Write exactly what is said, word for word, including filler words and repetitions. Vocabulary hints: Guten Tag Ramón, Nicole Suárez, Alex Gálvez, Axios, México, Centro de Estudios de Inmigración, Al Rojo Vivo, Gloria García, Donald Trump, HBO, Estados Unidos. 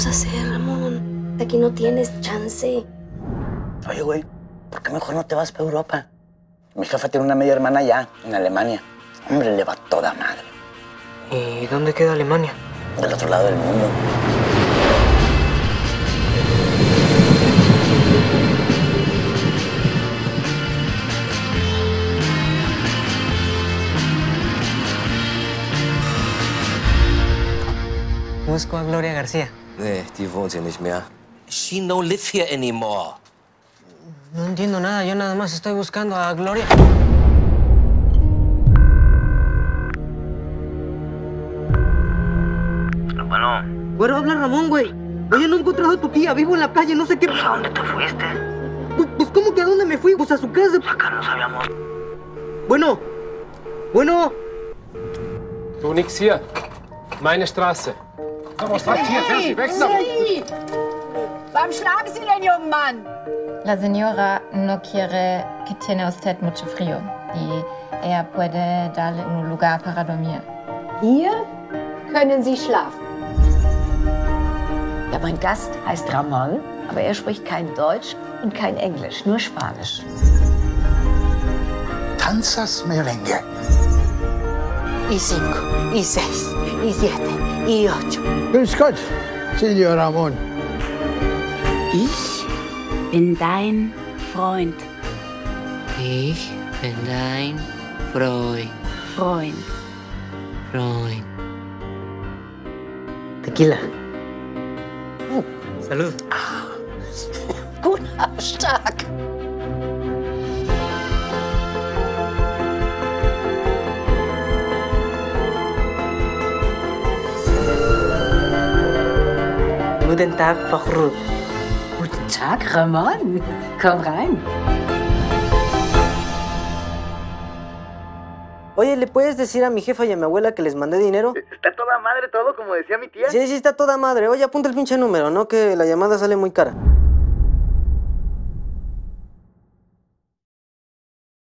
vamos a hacer, Ramón? Aquí no tienes chance. Oye, güey, ¿por qué mejor no te vas para Europa? Mi jefa tiene una media hermana allá, en Alemania. Hombre, le va toda madre. ¿Y dónde queda Alemania? Del otro lado del mundo. Busco a Gloria García. Nee, die wohnt hier nicht mehr. She no live here anymore. No entiendo nada. Yo nada más estoy buscando a Gloria. Bueno. Bueno, habla Ramón, güey. Oye, no he encontrado a tu tía. Vivo en la calle, no sé qué... Pues, ¿a dónde te fuiste? Pues, pues, ¿cómo que a dónde me fui? Pues, a su casa. Acá nos hablamos. Bueno. Bueno. Du nix hier. Meine Straße. Vamos, hey, hier, hey, wechseln. Hey. Warum schlagen Sie den jungen Mann? La señora no quiere que tiene usted mucho frío. Y ella puede darle un lugar para dormir. Hier können Sie schlafen. Ja, mein Gast heißt Ramón, aber er spricht kein Deutsch und kein Englisch, nur Spanisch. Tanzas merengue. Y cinco, y seis, y siete, y ocho. Grüß Gott, señor Ramón. Ich bin dein Freund. Ich bin dein Freund. Freund. Freund. Tequila. Salud. Ah, gut, aber stark. Guten Tag, Fachru. Guten Tag, Ramón. Komm rein. Oye, ¿le puedes decir a mi jefa y a mi abuela que les mandé dinero? Está toda madre todo, como decía mi tía. Sí, sí, está toda madre. Oye, apunta el pinche número, ¿no? Que la llamada sale muy cara.